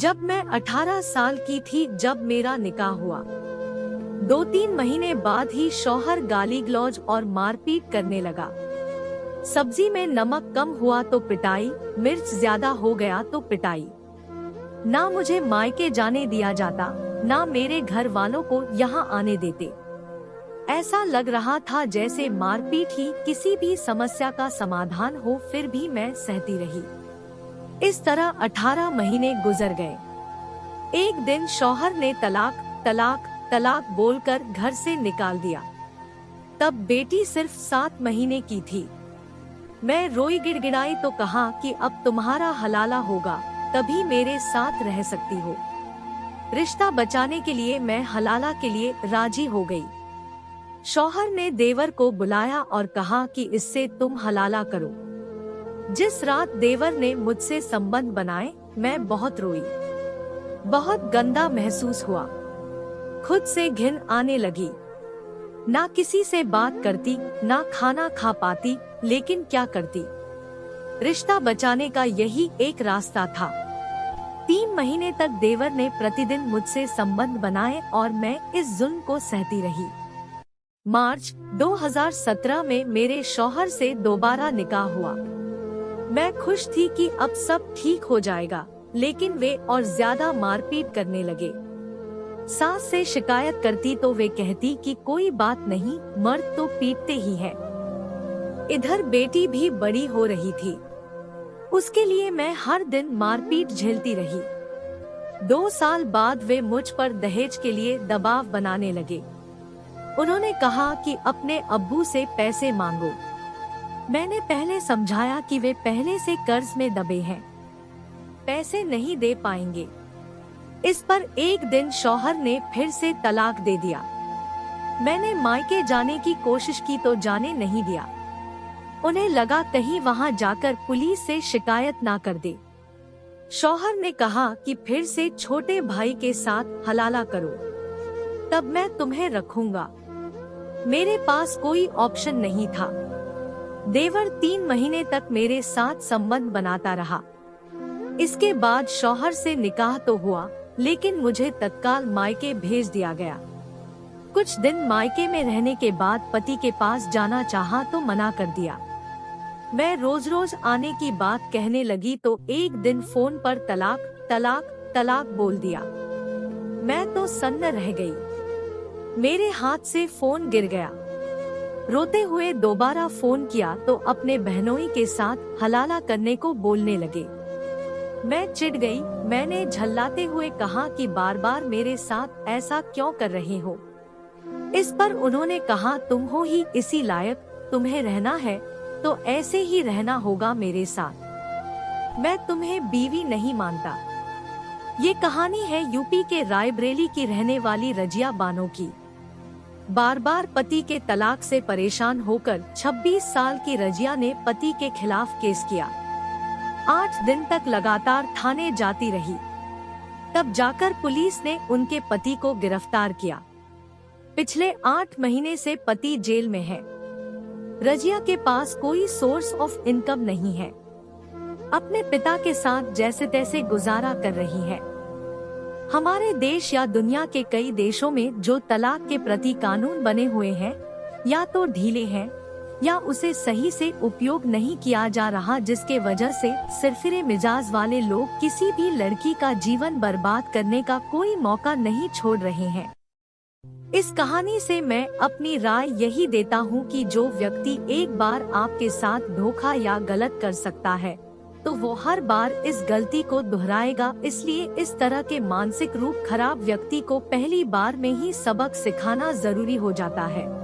जब मैं 18 साल की थी जब मेरा निकाह हुआ, 2-3 महीने बाद ही शौहर गाली गलौज और मारपीट करने लगा। सब्जी में नमक कम हुआ तो पिटाई, मिर्च ज्यादा हो गया तो पिटाई। ना मुझे मायके जाने दिया जाता, ना मेरे घर वालों को यहाँ आने देते। ऐसा लग रहा था जैसे मारपीट ही किसी भी समस्या का समाधान हो, फिर भी मैं सहती रही। इस तरह 18 महीने गुजर गए। एक दिन शौहर ने तलाक तलाक तलाक बोलकर घर से निकाल दिया। तब बेटी सिर्फ 7 महीने की थी। मैं रोई गिड़गिड़ाई तो कहा कि अब तुम्हारा हलाला होगा, तभी मेरे साथ रह सकती हो। रिश्ता बचाने के लिए मैं हलाला के लिए राजी हो गई। शौहर ने देवर को बुलाया और कहा कि इससे तुम हलाला करो। जिस रात देवर ने मुझसे संबंध बनाए, मैं बहुत रोई। बहुत गंदा महसूस हुआ। खुद से घिन आने लगी। ना किसी से बात करती, ना खाना खा पाती, लेकिन क्या करती? रिश्ता बचाने का यही एक रास्ता था। 3 महीने तक देवर ने प्रतिदिन मुझसे संबंध बनाए और मैं इस जुल्म को सहती रही। मार्च 2017 में मेरे शौहर से दोबारा निकाह हुआ। मैं खुश थी कि अब सब ठीक हो जाएगा, लेकिन वे और ज्यादा मारपीट करने लगे। सास से शिकायत करती तो वे कहती कि कोई बात नहीं, मर्द तो पीटते ही है। इधर बेटी भी बड़ी हो रही थी, उसके लिए मैं हर दिन मारपीट झेलती रही। 2 साल बाद वे मुझ पर दहेज के लिए दबाव बनाने लगे। उन्होंने कहा कि अपने अब्बू से पैसे मांगो। मैंने पहले समझाया कि वे पहले से कर्ज में दबे हैं, पैसे नहीं दे पाएंगे। इस पर एक दिन शौहर ने फिर से तलाक दे दिया। मैंने मायके जाने की कोशिश की तो जाने नहीं दिया। उन्हें लगा कहीं वहां जाकर पुलिस से शिकायत ना कर दे। शौहर ने कहा कि फिर से छोटे भाई के साथ हलाला करो, तब मैं तुम्हें रखूंगा। मेरे पास कोई ऑप्शन नहीं था। देवर 3 महीने तक मेरे साथ संबंध बनाता रहा। इसके बाद शौहर से निकाह तो हुआ, लेकिन मुझे तत्काल मायके भेज दिया गया। कुछ दिन मायके में रहने के बाद पति के पास जाना चाहा तो मना कर दिया। मैं रोज रोज आने की बात कहने लगी तो एक दिन फोन पर तलाक तलाक तलाक बोल दिया। मैं तो सन्न रह गई। मेरे हाथ से फोन गिर गया। रोते हुए दोबारा फोन किया तो अपने बहनोई के साथ हलाला करने को बोलने लगे। मैं चिढ़ गई। मैंने झल्लाते हुए कहा कि बार बार मेरे साथ ऐसा क्यों कर रहे हो। इस पर उन्होंने कहा तुम हो ही इसी लायक, तुम्हें रहना है तो ऐसे ही रहना होगा मेरे साथ, मैं तुम्हें बीवी नहीं मानता। ये कहानी है यूपी के रायबरेली की रहने वाली रजिया बानो की। बार बार पति के तलाक से परेशान होकर 26 साल की रजिया ने पति के खिलाफ केस किया। 8 दिन तक लगातार थाने जाती रही। तब जाकर पुलिस ने उनके पति को गिरफ्तार किया। पिछले 8 महीने से पति जेल में है। रजिया के पास कोई सोर्स ऑफ इनकम नहीं है। अपने पिता के साथ जैसे तैसे गुजारा कर रही है। हमारे देश या दुनिया के कई देशों में जो तलाक के प्रति कानून बने हुए हैं, या तो ढीले हैं या उसे सही से उपयोग नहीं किया जा रहा, जिसके वजह से सिरफिरे मिजाज वाले लोग किसी भी लड़की का जीवन बर्बाद करने का कोई मौका नहीं छोड़ रहे हैं। इस कहानी से मैं अपनी राय यही देता हूँ कि जो व्यक्ति एक बार आपके साथ धोखा या गलत कर सकता है तो वो हर बार इस गलती को दोहराएगा। इसलिए इस तरह के मानसिक रूप खराब व्यक्ति को पहली बार में ही सबक सिखाना जरूरी हो जाता है।